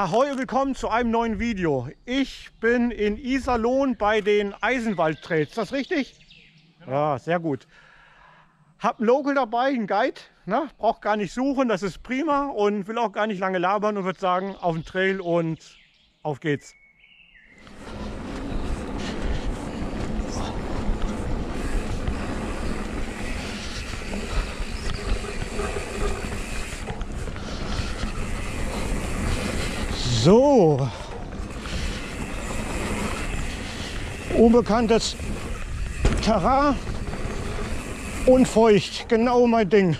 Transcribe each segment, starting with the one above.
Ahoi und willkommen zu einem neuen Video. Ich bin in Iserlohn bei den Eisenwald Trails. Ist das richtig? Genau. Ja, sehr gut. Hab einen Local dabei, einen Guide. Ne? Braucht gar nicht suchen, das ist prima. Und will auch gar nicht lange labern und würde sagen, auf den Trail und auf geht's. So, unbekanntes Terrain und feucht, genau mein Ding.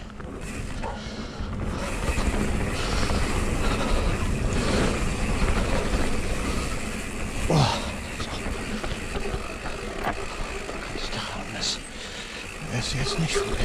Boah. Das Terrain ist jetzt nicht feucht.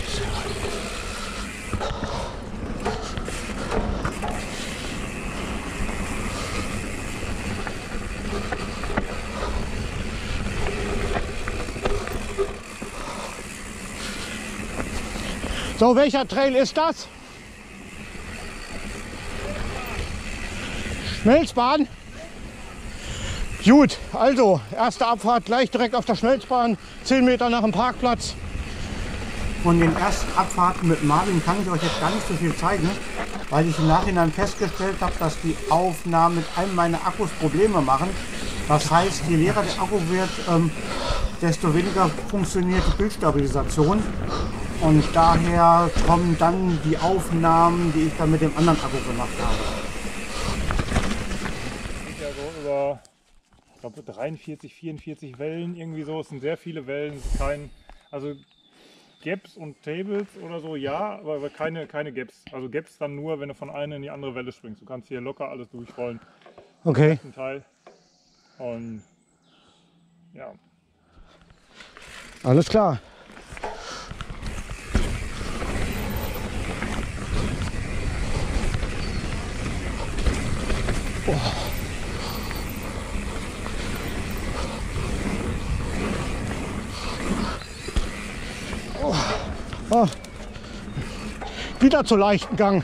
So, welcher Trail ist das? Schmelzbahn? Gut, also erste Abfahrt gleich direkt auf der Schmelzbahn, 10 Meter nach dem Parkplatz. Von den ersten Abfahrten mit Marvin kann ich euch jetzt gar nicht so viel zeigen, weil ich im Nachhinein festgestellt habe, dass die Aufnahmen mit einem meiner Akkus Probleme machen. Das heißt, je leerer der Akku wird, desto weniger funktioniert die Bildstabilisation. Und daher kommen dann die Aufnahmen, die ich dann mit dem anderen Akku gemacht habe. Geht ja so über, ich glaube, 43, 44 Wellen irgendwie so. Es sind sehr viele Wellen. Es ist kein, also Gaps und Tables oder so, ja, aber keine Gaps. Also Gaps dann nur, wenn du von einer in die andere Welle springst. Du kannst hier locker alles durchrollen. Okay. Zum Teil. Und ja. Alles klar. Oh. Oh. Oh. Wieder zu leichten Gang.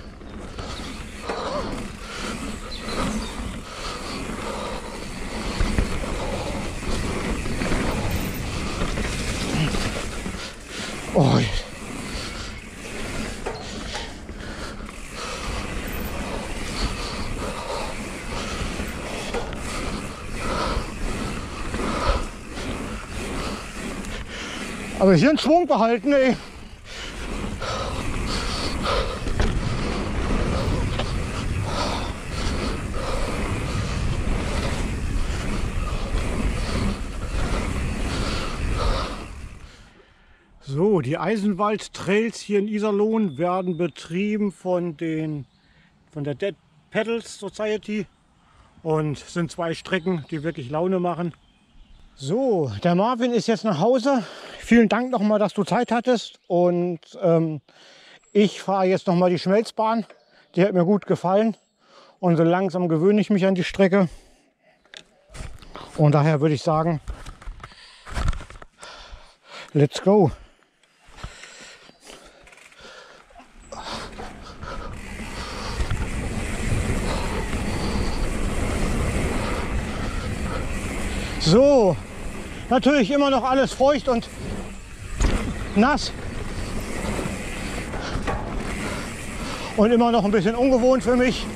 Oh. Aber hier einen Schwung behalten, ey. So, die Eisenwald Trails hier in Iserlohn werden betrieben von der Dead Pedals Society und sind 2 Strecken, die wirklich Laune machen. So, der Marvin ist jetzt nach Hause. Vielen Dank nochmal, dass du Zeit hattest. Und ich fahre jetzt nochmal die Schmelzbahn. Die hat mir gut gefallen. Und so langsam gewöhne ich mich an die Strecke. Und daher würde ich sagen, let's go. So. Natürlich immer noch alles feucht und nass und immer noch ein bisschen ungewohnt für mich,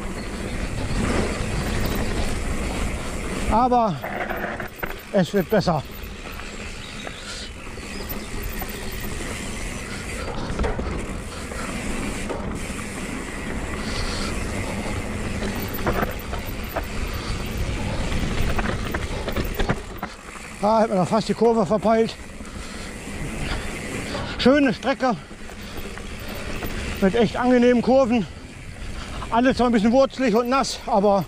aber es wird besser. Da hat man noch fast die Kurve verpeilt. Schöne Strecke mit echt angenehmen Kurven. Alles zwar ein bisschen wurzelig und nass, aber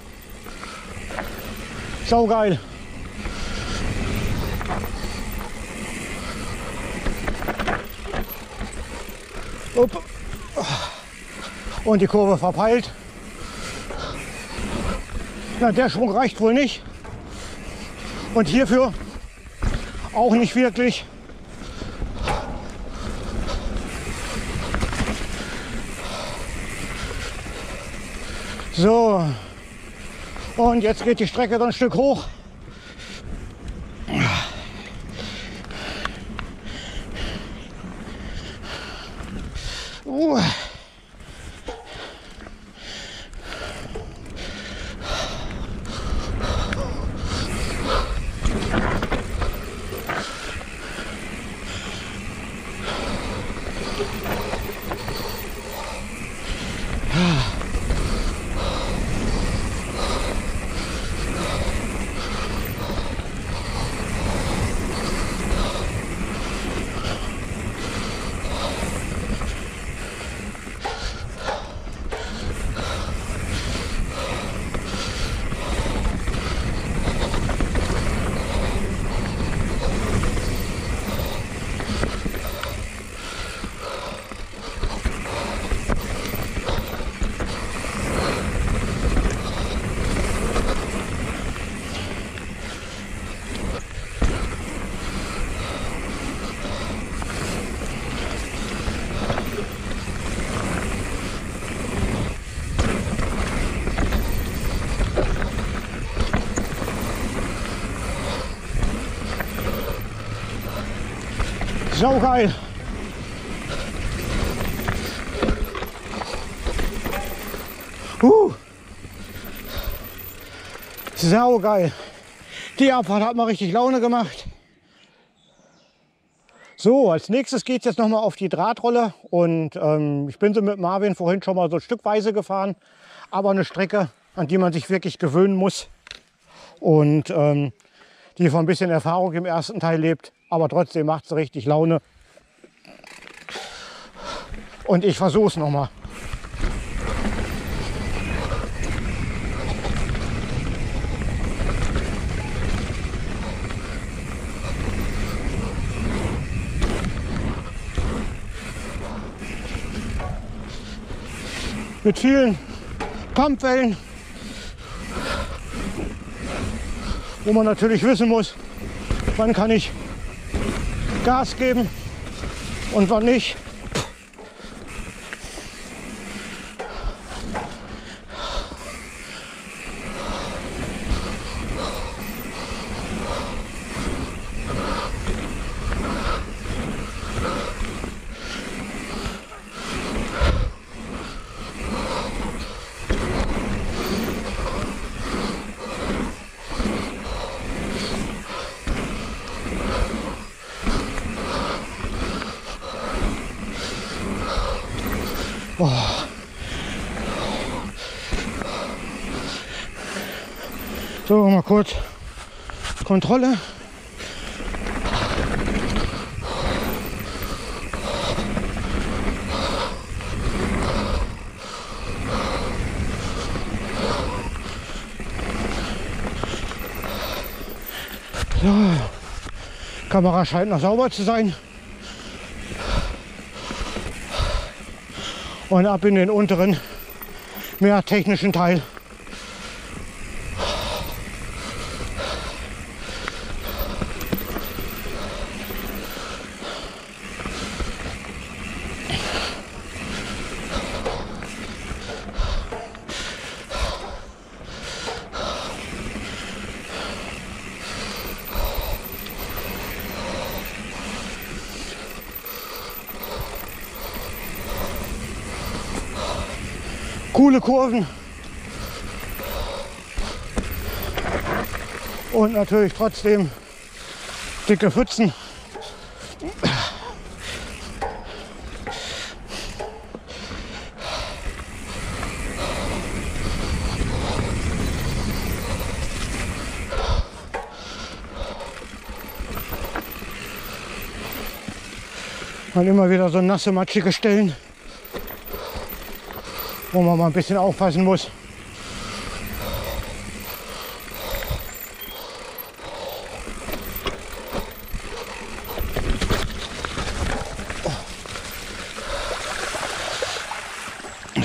saugeil. Upp. Und die Kurve verpeilt. Na, der Schwung reicht wohl nicht. Und hierfür auch nicht wirklich. So, Und jetzt geht die Strecke so ein Stück hoch. Sau geil! Sau geil! Die Abfahrt hat mal richtig Laune gemacht. So, als nächstes geht es jetzt nochmal auf die Drahtrolle. Und ich bin so mit Marvin vorhin schon mal so stückweise gefahren. Aber eine Strecke, an die man sich wirklich gewöhnen muss. Und die von ein bisschen Erfahrung im ersten Teil lebt. Aber trotzdem macht es richtig Laune. Und ich versuche es nochmal. Mit vielen Kampfwellen, wo man natürlich wissen muss, wann kann ich Gas geben und wann nicht. So, mal kurz Kontrolle. So, Kamera scheint noch sauber zu sein. Und ab in den unteren, mehr technischen Teil. Coole Kurven und natürlich trotzdem dicke Pfützen. Und immer wieder so nasse, matschige Stellen, wo man mal ein bisschen aufpassen muss. So.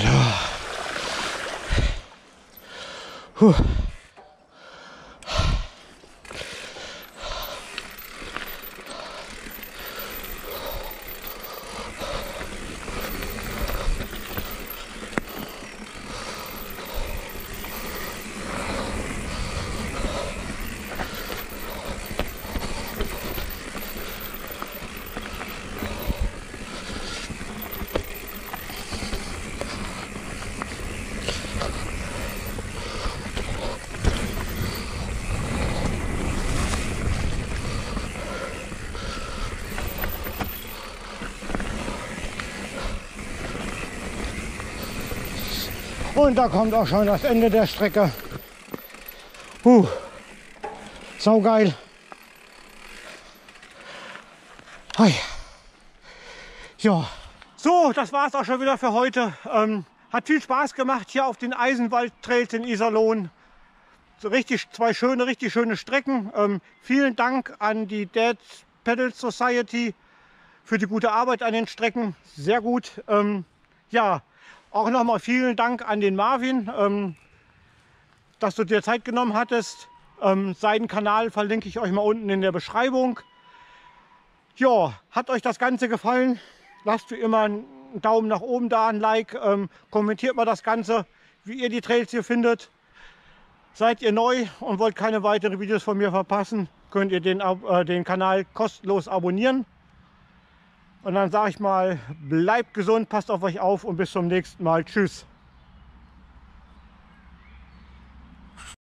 Und da kommt auch schon das Ende der Strecke. Saugeil. Hi. Ja. So, das war es auch schon wieder für heute. Hat viel Spaß gemacht hier auf den Eisenwald Trails in Iserlohn. So richtig schöne Strecken. Vielen Dank an die Dead Pedals Society für die gute Arbeit an den Strecken. Sehr gut. Ja, auch nochmal vielen Dank an den Marvin, dass du dir Zeit genommen hattest. Seinen Kanal verlinke ich euch mal unten in der Beschreibung. Ja, hat euch das Ganze gefallen? Lasst wie immer einen Daumen nach oben da, ein Like, kommentiert mal das Ganze, wie ihr die Trails hier findet. Seid ihr neu und wollt keine weiteren Videos von mir verpassen, könnt ihr den Kanal kostenlos abonnieren. Und dann sage ich mal, bleibt gesund, passt auf euch auf und bis zum nächsten Mal. Tschüss.